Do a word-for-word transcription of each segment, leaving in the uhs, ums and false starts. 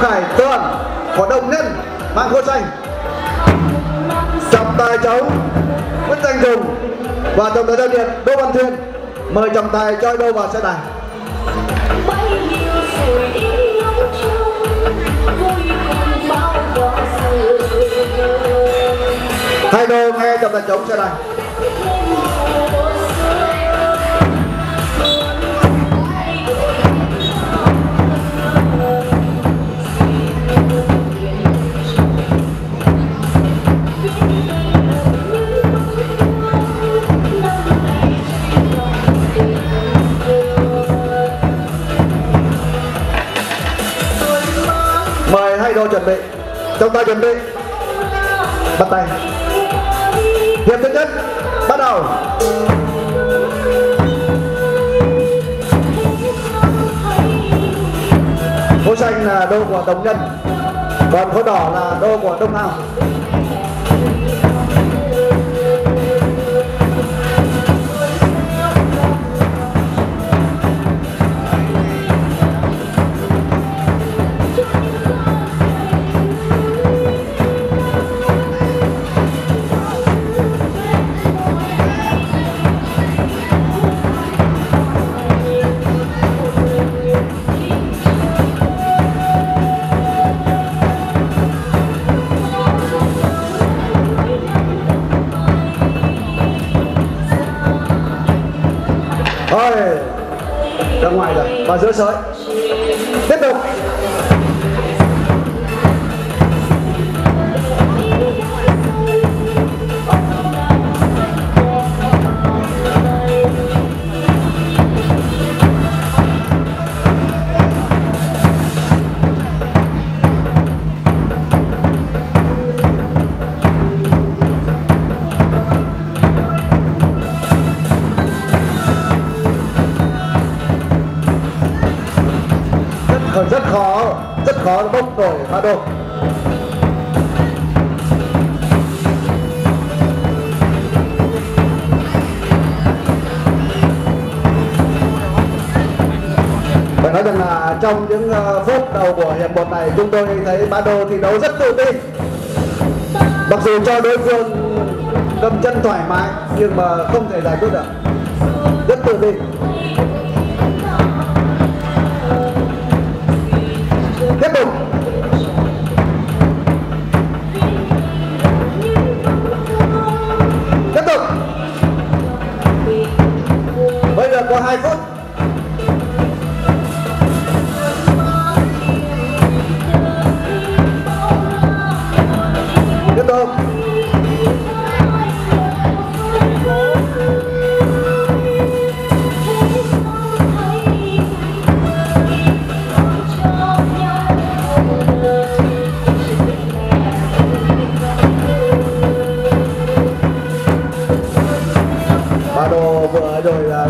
khải toàn của Đồng Nhân mang khối xanh, trọng tài cháu Nguyễn Danh Hùng và trọng tài giao điện Đỗ Văn Thiên. Mời trọng tài cho Đô vào xe đài. Hai Đô nghe trọng tài chống xe đài. Mời hai Đô chuẩn bị, trọng tài chuẩn bị, bắt tay. Hiệp thứ nhất bắt đầu. Khối xanh là Đô của Đồng Nhân, còn khối đỏ là Đô của Đông Hào. Ra ngoài rồi và giữa sới tiếp tục. Rất khó, rất khó bốc nổi Bá Đô. Phải nói rằng là trong những phút đầu của hiệp một này, chúng tôi thấy Bá Đô thi đấu rất tự tin. Mặc dù cho đối phương cầm chân thoải mái nhưng mà không thể giải quyết được. Rất tự tin. Tiếp tục. Tiếp tục. Bây giờ có hai phút. Tiếp tục. Vừa rồi là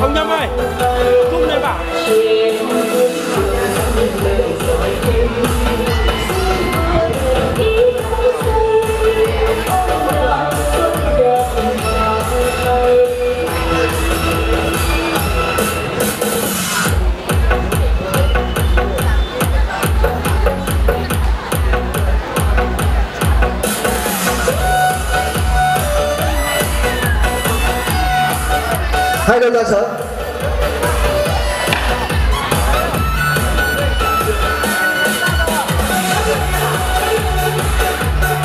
Ông Nhâm ơi, cung này bảo. Hai đội ra sớm.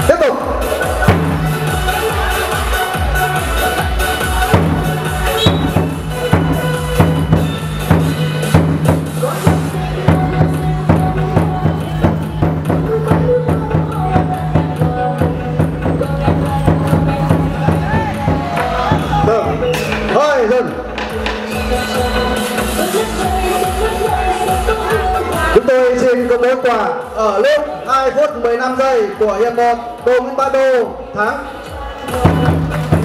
Tiếp tục. Hơi dừng. Chúng tôi xin công bố quả ở lúc hai phút mười lăm giây của hiệp một, Nguyễn Bá Đô thắng.